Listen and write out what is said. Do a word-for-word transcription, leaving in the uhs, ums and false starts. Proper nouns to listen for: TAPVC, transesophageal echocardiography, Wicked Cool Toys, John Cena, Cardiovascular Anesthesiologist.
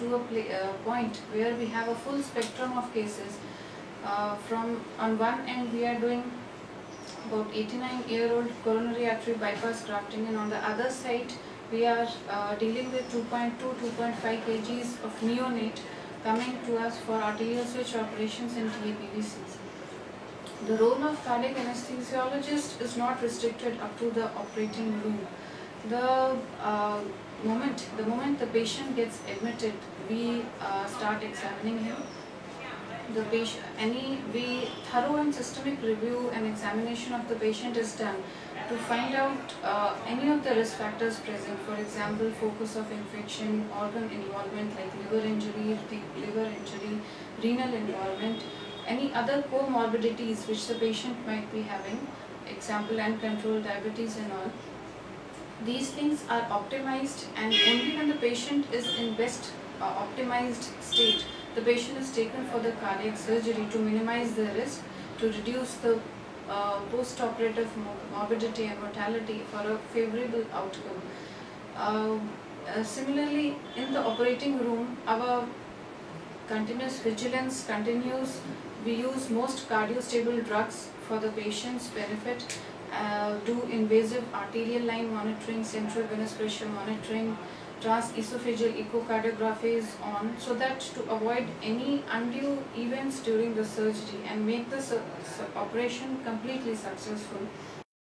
to a play, uh, point where we have a full spectrum of cases. Uh, from on one end we are doing about eighty-nine year old coronary artery bypass grafting, and on the other side we are uh, dealing with two point two to two point five kilograms of neonate coming to us for arterial switch operations and T A P V Cs. The role of cardiac anesthesiologist is not restricted up to the operating room. The uh, moment the moment the patient gets admitted, we uh, start examining him. The patient, any we thorough and systemic review and examination of the patient is done to find out uh, any of the risk factors present. For example, focus of infection, organ involvement like liver injury, deep liver injury, renal involvement, any other comorbidities which the patient might be having, example uncontrolled diabetes and all. These things are optimized, and only when the patient is in best uh, optimized state, the patient is taken for the cardiac surgery to minimize the risk, to reduce the uh, post-operative morbidity and mortality for a favorable outcome. Uh, uh, similarly, in the operating room, our continuous vigilance continues. We use most cardiostable drugs for the patient's benefit. Uh, do invasive arterial line monitoring, central venous pressure monitoring, transesophageal echocardiography is on, so that to avoid any undue events during the surgery and make the operation completely successful.